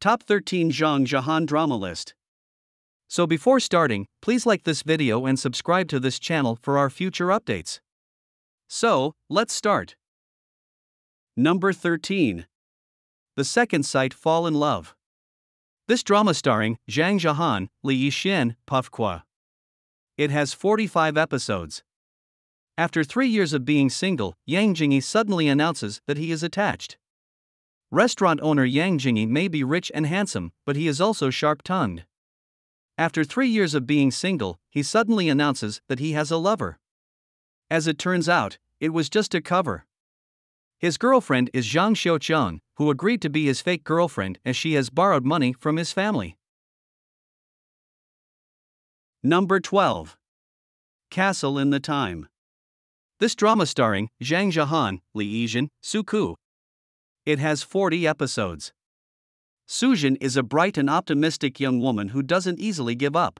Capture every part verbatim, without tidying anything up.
Top thirteen Zhang Zhehan Drama List. So before starting, please like this video and subscribe to this channel for our future updates. So, let's start. Number thirteen. The Second Sight Fall in Love. This drama starring Zhang Zhehan, Li Yixin, Puff Kua. It has forty-five episodes. After three years of being single, Yang Jingyi suddenly announces that he is attached. Restaurant owner Yang Jingyi may be rich and handsome, but he is also sharp-tongued. After three years of being single, he suddenly announces that he has a lover. As it turns out, it was just a cover. His girlfriend is Zhang Xiuqian, who agreed to be his fake girlfriend as she has borrowed money from his family. Number twelve. Castle in the Time. This drama starring Zhang Zhehan, Li Yijin, Su Ku. It has forty episodes. Sujin is a bright and optimistic young woman who doesn't easily give up.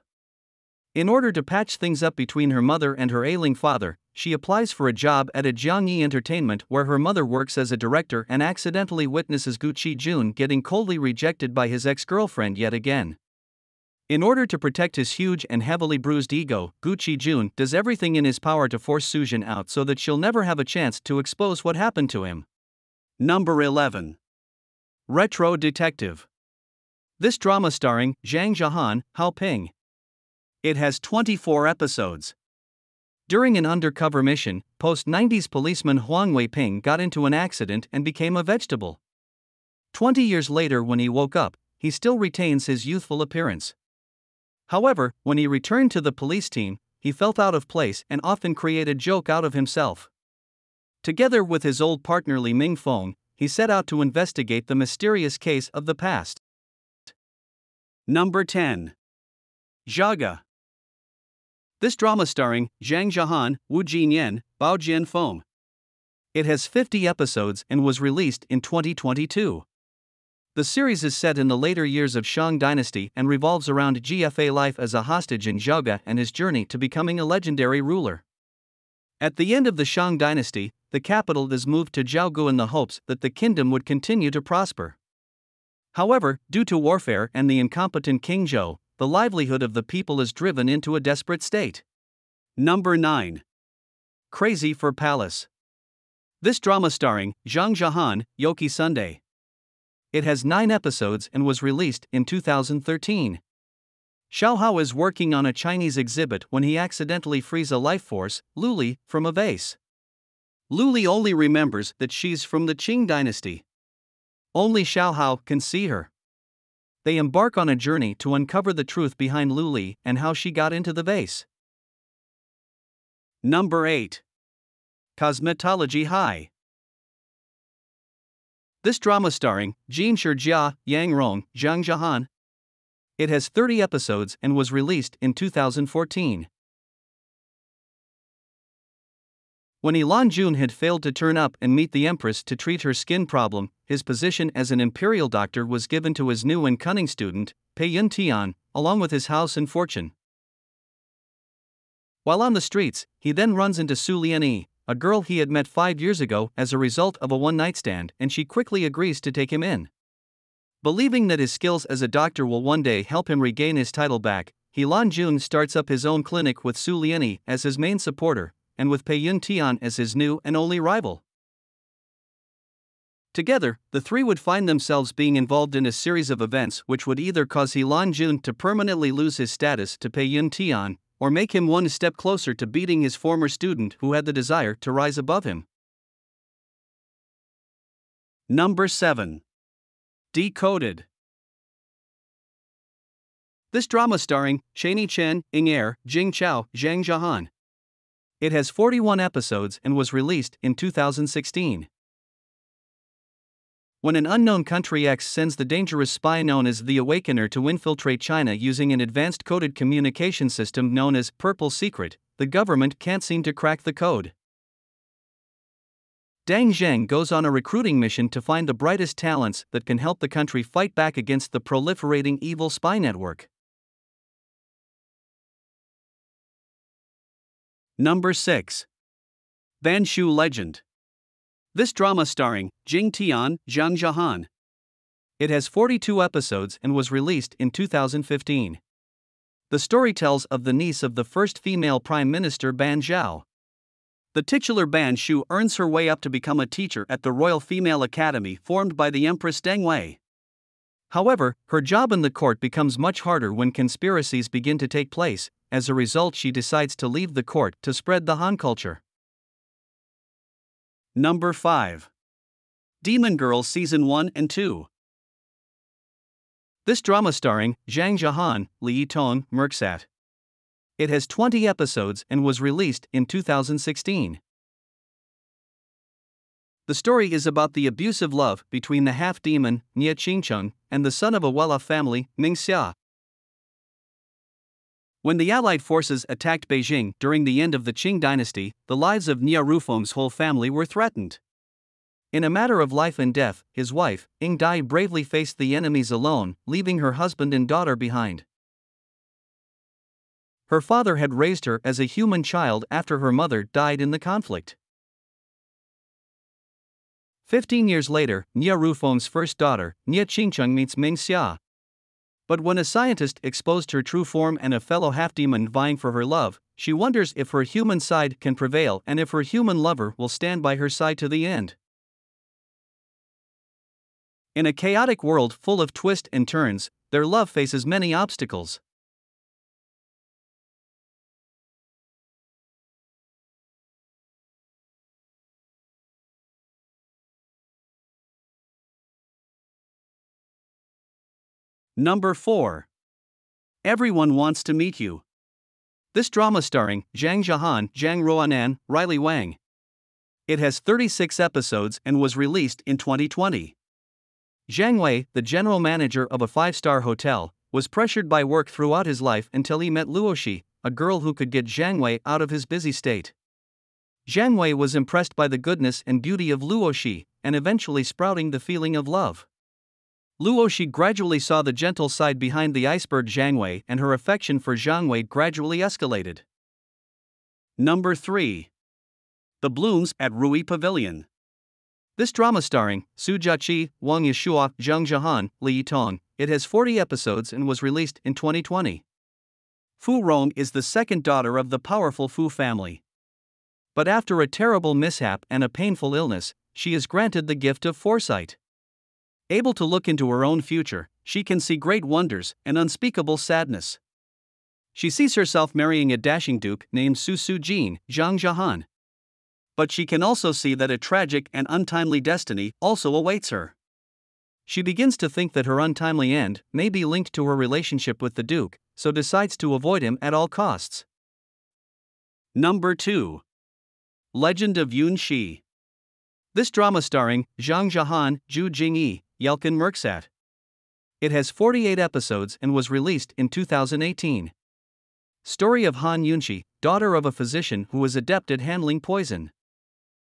In order to patch things up between her mother and her ailing father, she applies for a job at a Jiangyi Entertainment where her mother works as a director and accidentally witnesses Gucci Jun getting coldly rejected by his ex-girlfriend yet again. In order to protect his huge and heavily bruised ego, Gucci Jun does everything in his power to force Sujin out so that she'll never have a chance to expose what happened to him. Number eleven. Retro Detective. This drama starring Zhang Zhehan, Hao Ping. It has twenty-four episodes. During an undercover mission, post nineties policeman Huang Weiping got into an accident and became a vegetable. Twenty years later, when he woke up, he still retains his youthful appearance. However, when he returned to the police team, he felt out of place and often created a joke out of himself. Together with his old partner Li Mingfeng, he set out to investigate the mysterious case of the past. Number ten. Zhaga. This drama starring Zhang Zhehan, Wu Jinyan, Bao Jian Feng. It has fifty episodes and was released in twenty twenty-two. The series is set in the later years of Shang Dynasty and revolves around G F A life as a hostage in Zhaga and his journey to becoming a legendary ruler. At the end of the Shang Dynasty, the capital is moved to Zhaogu in the hopes that the kingdom would continue to prosper. However, due to warfare and the incompetent King Zhou, the livelihood of the people is driven into a desperate state. Number nine. Crazy for Palace. This drama starring Zhang Zhehan, Yoki Sunday. It has nine episodes and was released in two thousand thirteen. Xiao Hao is working on a Chinese exhibit when he accidentally frees a life force, Luli, from a vase. Luli only remembers that she's from the Qing dynasty. Only Xiao Hao can see her. They embark on a journey to uncover the truth behind Luli and how she got into the vase. Number eight. Cosmetology High. This drama starring Jin Shi Jia, Yang Rong, Zhang Zhehan. It has thirty episodes and was released in two thousand fourteen. When Ilan Jun had failed to turn up and meet the Empress to treat her skin problem, his position as an imperial doctor was given to his new and cunning student, Pei Yun Tian, along with his house and fortune. While on the streets, he then runs into Su Lianyi, a girl he had met five years ago as a result of a one-night stand, and she quickly agrees to take him in. Believing that his skills as a doctor will one day help him regain his title back, Ilan Jun starts up his own clinic with Su Lianyi as his main supporter, and with Pei Yun Tian as his new and only rival. Together, the three would find themselves being involved in a series of events which would either cause Ilan Jun to permanently lose his status to Pei Yun Tian, or make him one step closer to beating his former student who had the desire to rise above him. Number seven. Decoded. This drama starring Cheney Chen, Ying, Jing Chao, Zhang Zhehan. It has forty-one episodes and was released in two thousand sixteen. When an unknown country X sends the dangerous spy known as the Awakener to infiltrate China using an advanced coded communication system known as Purple Secret, the government can't seem to crack the code. Deng Zheng goes on a recruiting mission to find the brightest talents that can help the country fight back against the proliferating evil spy network. Number six. Ban Shu Legend. This drama starring Jing Tian, Zhang Zhehan. It has forty-two episodes and was released in two thousand fifteen. The story tells of the niece of the first female Prime Minister Ban Zhao. The titular Ban Shu earns her way up to become a teacher at the Royal Female Academy formed by the Empress Deng Wei. However, her job in the court becomes much harder when conspiracies begin to take place. As a result, she decides to leave the court to spread the Han culture. Number five. Demon Girl Season one and two. This drama starring Zhang Zhehan, Li Yitong, Merksat. It has twenty episodes and was released in two thousand sixteen. The story is about the abusive love between the half-demon, Nie Qingcheng, and the son of a well-off family, Meng Xiang. When the Allied forces attacked Beijing during the end of the Qing dynasty, the lives of Nie Rufeng's whole family were threatened. In a matter of life and death, his wife, Ying Dai, bravely faced the enemies alone, leaving her husband and daughter behind. Her father had raised her as a human child after her mother died in the conflict. Fifteen years later, Nie Rufeng's first daughter, Nie Qingcheng, meets Meng Xia. But when a scientist exposed her true form and a fellow half-demon vying for her love, she wonders if her human side can prevail and if her human lover will stand by her side to the end. In a chaotic world full of twists and turns, their love faces many obstacles. Number four. Everyone Wants to Meet You. This drama starring Zhang Zhehan, Zhang Ruonan, Riley Wang. It has thirty-six episodes and was released in twenty twenty. Zhang Wei, the general manager of a five-star hotel, was pressured by work throughout his life until he met Luo Shi, a girl who could get Zhang Wei out of his busy state. Zhang Wei was impressed by the goodness and beauty of Luo Shi, and eventually sprouting the feeling of love. Luo Shi gradually saw the gentle side behind the iceberg Zhang Wei, and her affection for Zhang Wei gradually escalated. Number three. The Blooms at Rui Pavilion. This drama starring Su Jiaqi, Wang Yishua, Zhang Zhehan, Li Yitong. It has forty episodes and was released in twenty twenty. Fu Rong is the second daughter of the powerful Fu family. But after a terrible mishap and a painful illness, she is granted the gift of foresight. Able to look into her own future, she can see great wonders and unspeakable sadness. She sees herself marrying a dashing duke named Su Su Jin, Zhang Zhehan. But she can also see that a tragic and untimely destiny also awaits her. She begins to think that her untimely end may be linked to her relationship with the duke, so decides to avoid him at all costs. Number two. Legend of Yunxi. This drama starring Zhang Zhehan, Ju Jingyi, Yelkin Merksat. It has forty-eight episodes and was released in two thousand eighteen. Story of Han Yunxi, daughter of a physician who was adept at handling poison.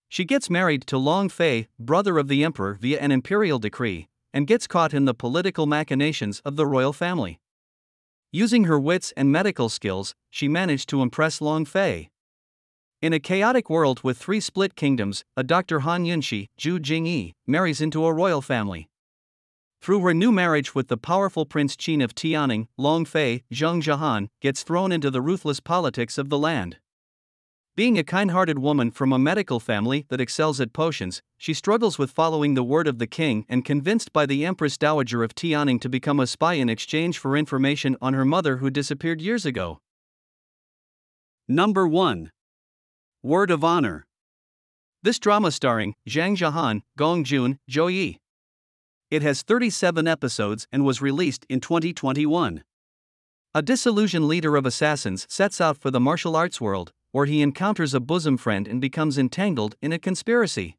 She gets married to Long Fei, brother of the emperor via an imperial decree, and gets caught in the political machinations of the royal family. Using her wits and medical skills, she managed to impress Long Fei. In a chaotic world with three split kingdoms, a Doctor Han Yunxi, Ju Jingyi, marries into a royal family. Through her new marriage with the powerful Prince Qin of Tianing, Long Fei, Zhang Zhehan, gets thrown into the ruthless politics of the land. Being a kind-hearted woman from a medical family that excels at potions, she struggles with following the word of the king and is convinced by the Empress Dowager of Tianing to become a spy in exchange for information on her mother who disappeared years ago. Number one. Word of Honor. This drama starring Zhang Zhehan, Gong Jun, Zhou Yi. It has thirty-seven episodes and was released in twenty twenty-one. A disillusioned leader of assassins sets out for the martial arts world, where he encounters a bosom friend and becomes entangled in a conspiracy.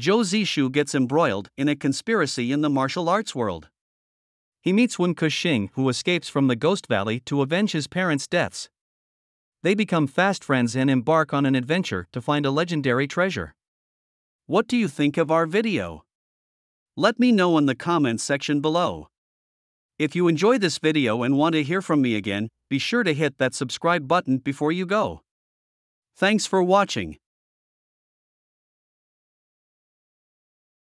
Zhou Zixu gets embroiled in a conspiracy in the martial arts world. He meets Wen Kuxing, who escapes from the Ghost Valley to avenge his parents' deaths. They become fast friends and embark on an adventure to find a legendary treasure. What do you think of our video? Let me know in the comments section below. If you enjoy this video and want to hear from me again, be sure to hit that subscribe button before you go. Thanks for watching.